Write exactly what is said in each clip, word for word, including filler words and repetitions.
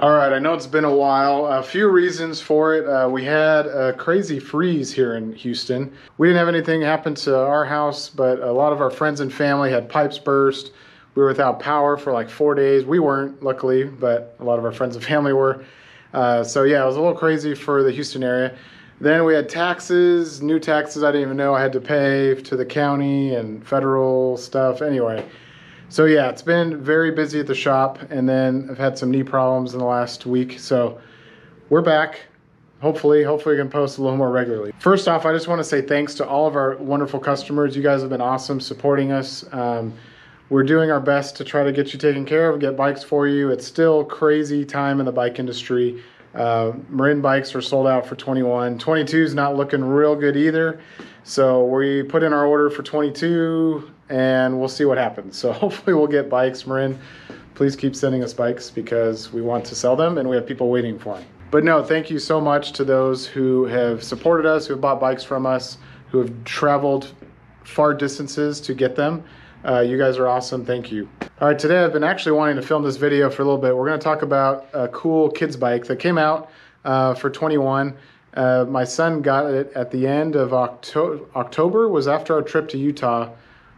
All right, I know it's been a while. A few reasons for it. Uh, we had a crazy freeze here in Houston. We didn't have anything happen to our house, but a lot of our friends and family had pipes burst. We were without power for like four days. We weren't, luckily, but a lot of our friends and family were. Uh, so yeah, it was a little crazy for the Houston area. Then we had taxes, new taxes I didn't even know I had to pay to the county and federal stuff. Anyway. So yeah, it's been very busy at the shop, and then I've had some knee problems in the last week, so we're back. Hopefully, hopefully we can post a little more regularly. First off, I just want to say thanks to all of our wonderful customers. You guys have been awesome supporting us. Um, we're doing our best to try to get you taken care of, get bikes for you. It's still crazy time in the bike industry. Uh, Marin bikes are sold out for twenty-one. twenty-two is not looking real good either. So we put in our order for twenty-two and we'll see what happens. So hopefully we'll get bikes. Marin, please keep sending us bikes because we want to sell them and we have people waiting for them. But no, thank you so much to those who have supported us, who have bought bikes from us, who have traveled far distances to get them. Uh, you guys are awesome. Thank you. All right, today I've been actually wanting to film this video for a little bit. We're going to talk about a cool kids bike that came out uh, for twenty-one. Uh, my son got it at the end of Octo October, was after our trip to Utah.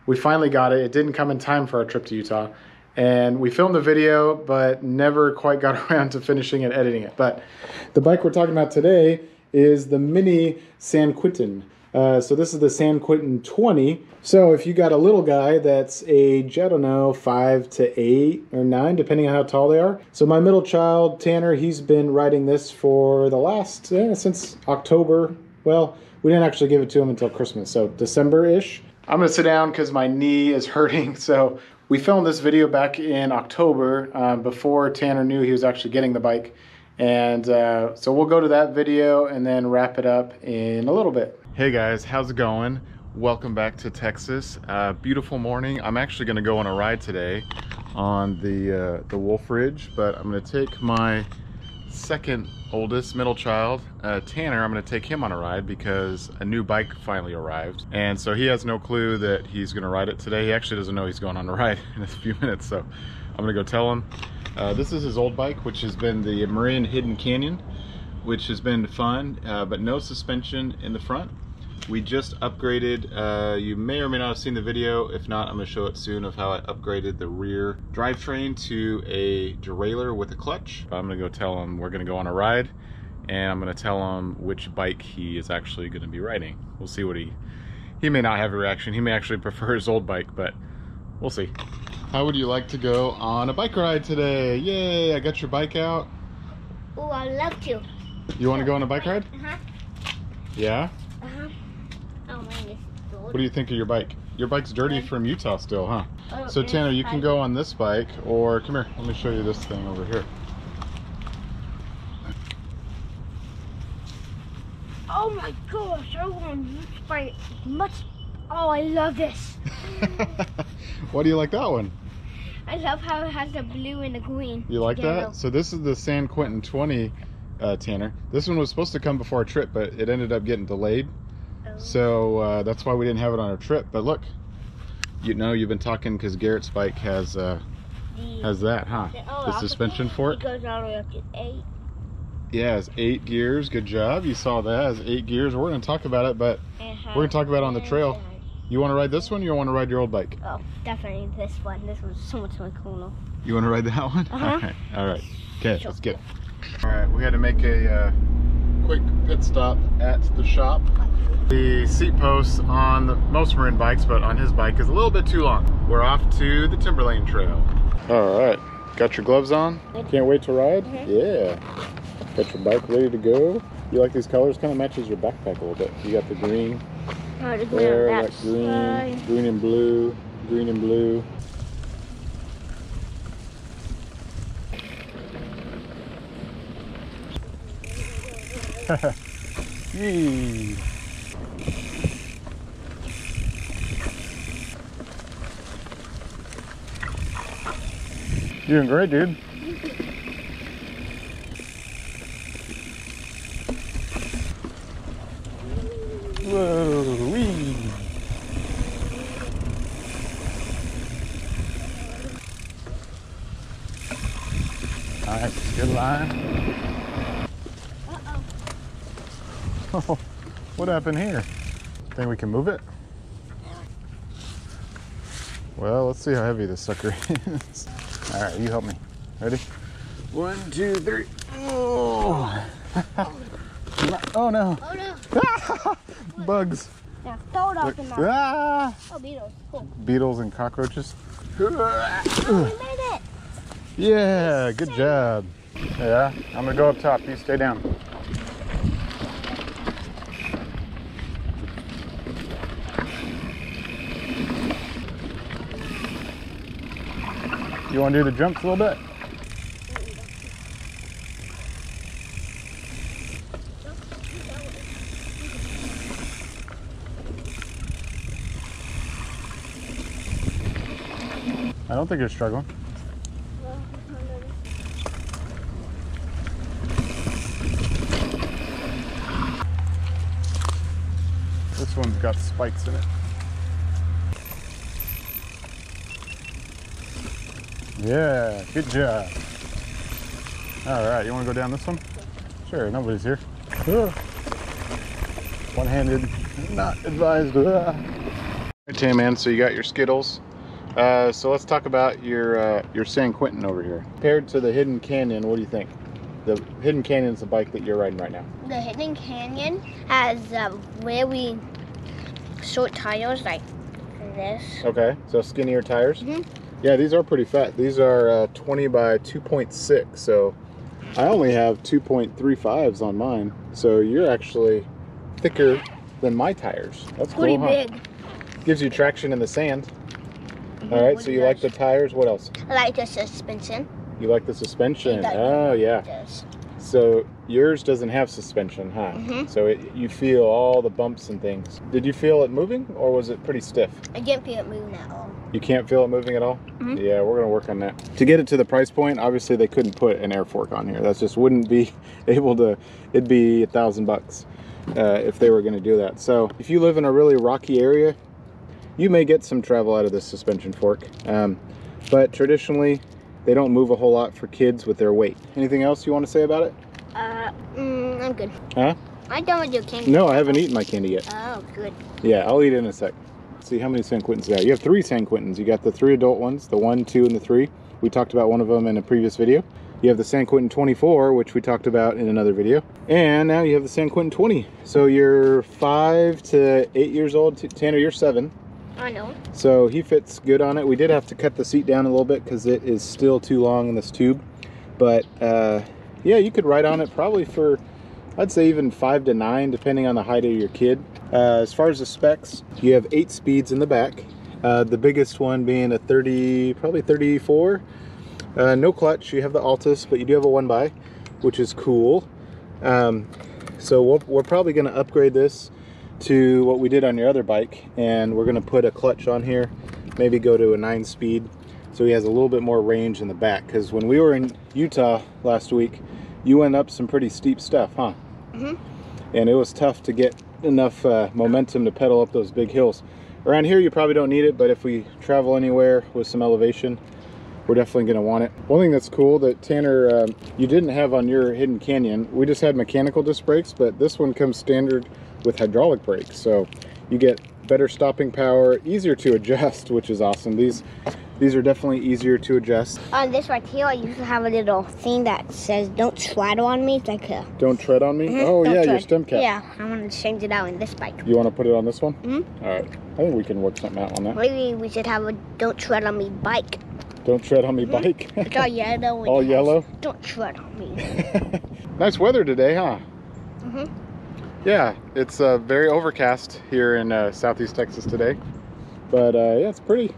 We finally got it. It didn't come in time for our trip to Utah. And we filmed the video, but never quite got around to finishing and editing it. But the bike we're talking about today is the mini San Quentin. Uh, so this is the San Quentin twenty. So if you got a little guy that's age, I don't know, five to eight or nine, depending on how tall they are. So my middle child, Tanner, he's been riding this for the last, eh, since October. Well, we didn't actually give it to him until Christmas, so December-ish. I'm gonna sit down because my knee is hurting. So we filmed this video back in October uh, before Tanner knew he was actually getting the bike. And uh, so we'll go to that video and then wrap it up in a little bit. Hey guys, how's it going? Welcome back to Texas. Uh, beautiful morning. I'm actually going to go on a ride today on the uh, the Wolf Ridge, but I'm going to take my second oldest middle child, uh, Tanner. I'm going to take him on a ride because a new bike finally arrived, and so he has no clue that he's going to ride it today. He actually doesn't know he's going on a ride in a few minutes, so I'm going to go tell him. Uh, this is his old bike, which has been the Marin Hidden Canyon, which has been fun, uh, but no suspension in the front. We just upgraded, uh, you may or may not have seen the video. If not, I'm gonna show it soon of how I upgraded the rear drivetrain to a derailleur with a clutch. I'm gonna go tell him we're gonna go on a ride, and I'm gonna tell him which bike he is actually gonna be riding. We'll see what he, he may not have a reaction. He may actually prefer his old bike, but we'll see. How would you like to go on a bike ride today? Yay, I got your bike out. Oh, I'd love to. You want to go on a bike ride? Uh-huh. Yeah? Uh-huh. Oh, what do you think of your bike? Your bike's dirty from Utah still, huh? Oh, so Tanner, you can go on this bike, or come here, let me show you this thing over here. Oh my gosh, I want this bike much. Oh, I love this. Why do you like that one? I love how it has the blue and the green. You like together. That? So this is the San Quentin twenty. Uh, Tanner, this one was supposed to come before our trip, but it ended up getting delayed. Oh. So uh, that's why we didn't have it on our trip. But look, you know, you've been talking because Garrett's bike has uh, the, has that, huh? The, oh, the suspension for it. It goes all the way up to eight. Yeah, it's eight gears. Good job. You saw that. It's eight gears. We're going to talk about it, but we're going to talk about it on the trail. You want to ride this one or you want to ride your old bike? Oh, definitely this one. This one's so much more cooler. You want to ride that one? Uh-huh. All right. All right. Okay, sure. Let's get it. All right, we had to make a uh, quick pit stop at the shop. The seat posts on the, most Marin bikes, but on his bike, is a little bit too long. We're off to the Timberlane Trail. All right, got your gloves on? Can't wait to ride? Mm-hmm. Yeah. Got your bike ready to go. You like these colors? Kind of matches your backpack a little bit. You got the green. Oh, the green. There, that green, uh, green and blue, green and blue. Yee. Doing great, dude. Whoa, wee. Nice, good line. fine. Uh-oh. Oh, what happened here? Think we can move it? Well, let's see how heavy this sucker is. All right, you help me. Ready? One, two, three. Oh, oh no. Oh no. Ah, bugs. Now throw it off the mountain. Ah. Oh, beetles. Cool. Beetles and cockroaches. Oh, we made it. Yeah, good job. Yeah, I'm gonna go up top. You stay down. You want to do the jumps a little bit? I don't think you're struggling. This one's got spikes in it. Yeah, good job. All right, you want to go down this one? Sure, nobody's here. One-handed, not advised. Okay, man, so you got your Skittles. Uh, so let's talk about your uh, your San Quentin over here. Compared to the Hidden Canyon, what do you think? The Hidden Canyon is the bike that you're riding right now. The Hidden Canyon has uh, really short tires like this. Okay, so skinnier tires? Mm-hmm. Yeah, these are pretty fat. These are uh, twenty by two point six, so I only have two point three fives on mine. So you're actually thicker than my tires. That's cool, pretty big. Huh? Gives you traction in the sand. Mm-hmm. All right, so you like the tires. What else? I like the suspension. You like the suspension. Like oh, yeah. This. So yours doesn't have suspension, huh? Mm-hmm. So it, you feel all the bumps and things. Did you feel it moving, or was it pretty stiff? I didn't feel it moving at all. You can't feel it moving at all? Mm-hmm. Yeah, we're gonna work on that. To get it to the price point, obviously they couldn't put an air fork on here. That just wouldn't be able to, it'd be a thousand bucks uh, if they were gonna do that. So if you live in a really rocky area, you may get some travel out of this suspension fork. Um, but traditionally, they don't move a whole lot for kids with their weight. Anything else you wanna say about it? Uh, mm, I'm good. Huh? I don't want your candy. No, I haven't eaten my candy yet. Oh, good. Yeah, I'll eat it in a sec. See how many San Quentins you got. You have three San Quentins. You got the three adult ones, the one, two, and the three. We talked about one of them in a previous video. You have the San Quentin twenty-four, which we talked about in another video. And now you have the San Quentin twenty. So you're five to eight years old. Tanner, you're seven. I know. So he fits good on it. We did have to cut the seat down a little bit because it is still too long in this tube. But uh, yeah, you could ride on it probably for, I'd say even five to nine, depending on the height of your kid. Uh, as far as the specs, you have eight speeds in the back. Uh, the biggest one being a thirty, probably thirty-four. Uh, no clutch, you have the Altus, but you do have a one by, which is cool. Um, so we'll, we're probably gonna upgrade this to what we did on your other bike, and we're gonna put a clutch on here, maybe go to a nine speed. So he has a little bit more range in the back, because when we were in Utah last week, you went up some pretty steep stuff, huh? Mm-hmm. And it was tough to get enough uh, momentum to pedal up those big hills. Around here you probably don't need it, but if we travel anywhere with some elevation, we're definitely going to want it. One thing that's cool that Tanner, um, you didn't have on your Hidden Canyon, we just had mechanical disc brakes, but this one comes standard with hydraulic brakes, so you get better stopping power, easier to adjust, which is awesome. These These are definitely easier to adjust. On this right here, I used to have a little thing that says, don't tread on me. It's like a... Don't tread on me? Mm-hmm. Oh, don't yeah, tread. Your stem cap. Yeah, I want to change it out in this bike. You want to put it on this one? Mm-hmm. All right. I think we can work something out on that. Maybe we should have a don't tread on me bike. Don't tread on me mm-hmm. bike? It's all yellow. All yellow? Don't tread on me. Nice weather today, huh? Mm-hmm. Yeah, it's uh, very overcast here in uh, Southeast Texas today. But uh, yeah, it's pretty...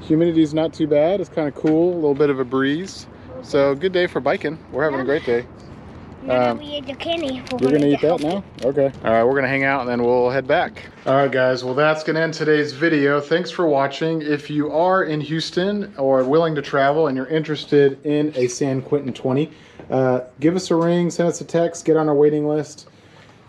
Humidity's not too bad. It's kind of cool. A little bit of a breeze. So good day for biking. We're having a great day. Um, we ate the candy. You're gonna eat that now? Okay. All right, we're gonna hang out and then we'll head back. All right, guys. Well, that's gonna end today's video. Thanks for watching. If you are in Houston or willing to travel and you're interested in a San Quentin twenty, uh, give us a ring, send us a text, get on our waiting list,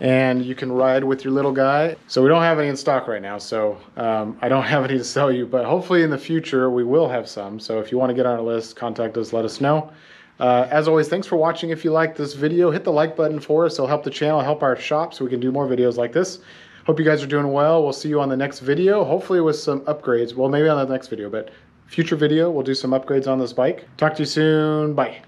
and you can ride with your little guy. So we don't have any in stock right now, so um, I don't have any to sell you, but hopefully in the future we will have some. So if you want to get on our list, contact us, let us know. Uh, as always, thanks for watching. If you liked this video, hit the like button for us. It'll help the channel, help our shop, so we can do more videos like this. Hope you guys are doing well. We'll see you on the next video, hopefully with some upgrades. Well, maybe on the next video, but future video, we'll do some upgrades on this bike. Talk to you soon. Bye.